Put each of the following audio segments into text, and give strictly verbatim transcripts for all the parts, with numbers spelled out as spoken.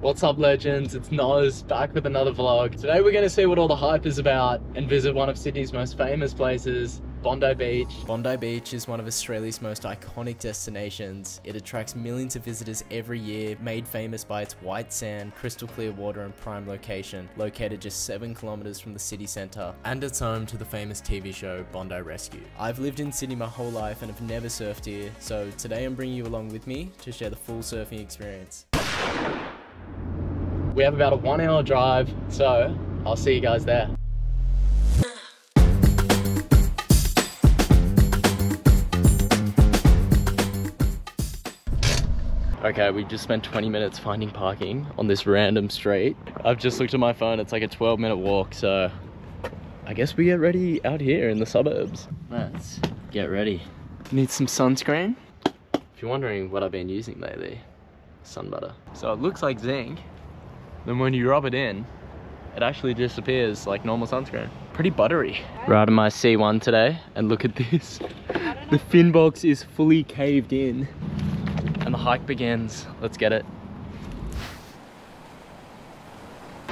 What's up, legends? It's Noz back with another vlog. Today we're going to see what all the hype is about and visit one of Sydney's most famous places, Bondi Beach. Bondi Beach is one of Australia's most iconic destinations. It attracts millions of visitors every year, made famous by its white sand, crystal clear water and prime location, located just seven kilometres from the city centre, and it's home to the famous T V show Bondi Rescue. I've lived in Sydney my whole life and have never surfed here, so today I'm bringing you along with me to share the full surfing experience. We have about a one hour drive, so I'll see you guys there. Okay, we just spent twenty minutes finding parking on this random street. I've just looked at my phone, it's like a twelve minute walk, so I guess we get ready out here in the suburbs. Let's get ready. Need some sunscreen? If you're wondering what I've been using lately, sun butter. So it looks like zinc, then when you rub it in, it actually disappears like normal sunscreen. Pretty buttery. Riding my C one today, and look at this. The fin box is fully caved in. And the hike begins. Let's get it.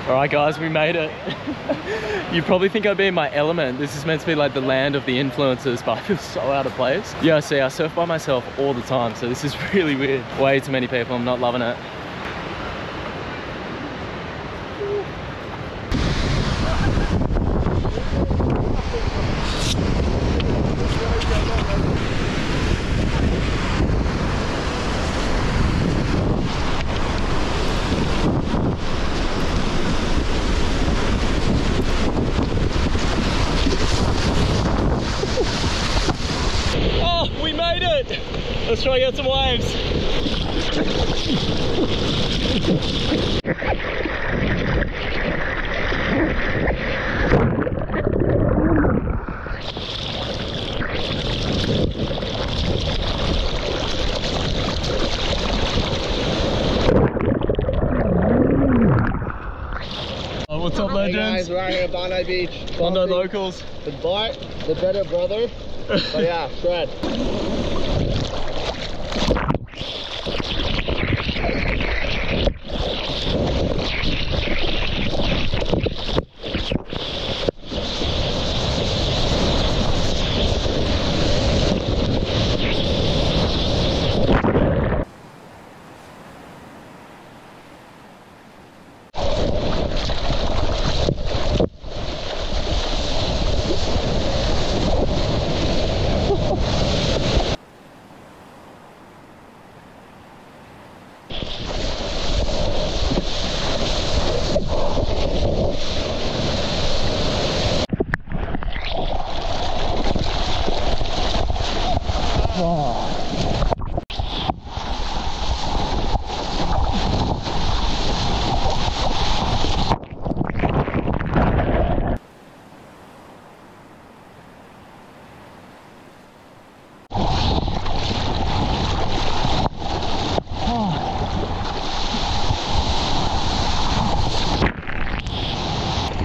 All right, guys, we made it. You probably think I'd be in my element. This is meant to be like the land of the influencers, but I feel so out of place. Yeah, see, I surf by myself all the time, so this is really weird. Way too many people, I'm not loving it. Let's try and get some waves. Oh, what's up, legends? Hey guys, we're out here at Bondi Beach. Bondi locals. The Bart, the better brother. But yeah, Fred.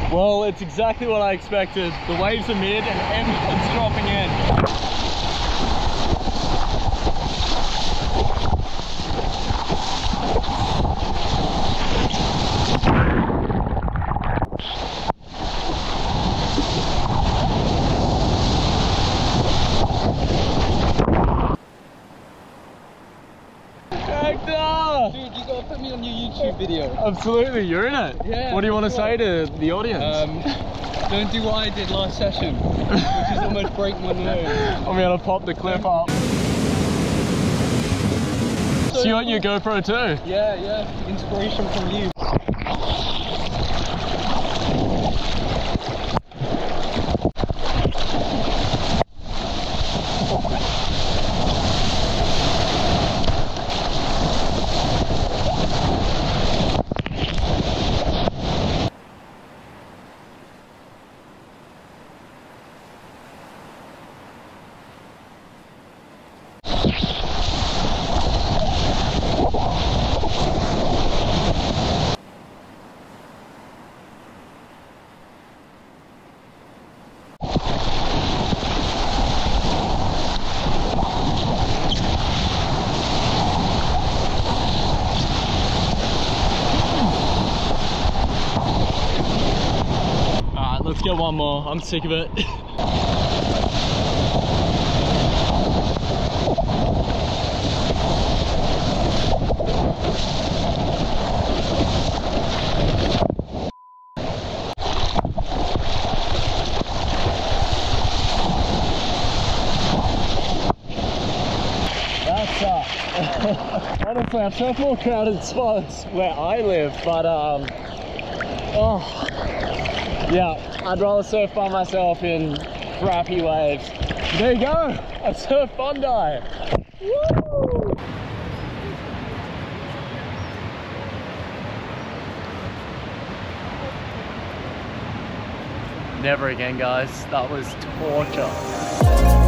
Well, it's exactly what I expected. The waves are mid and everyone's dropping in. Hector! Dude, you gotta put me on your YouTube video. Absolutely, you're in it. Yeah. What do you want to say to the audience? Um, don't do what I did last session, which is almost break my nose. I'm gonna pop the clip up. So you want your GoPro too? Yeah, yeah. Inspiration from you. Let's get one more. I'm sick of it. Honestly, I've found more crowded spots where I live, but um, oh, yeah, I'd rather surf by myself in crappy waves. There you go, I surf Bondi. Woo! Never again, guys. That was torture.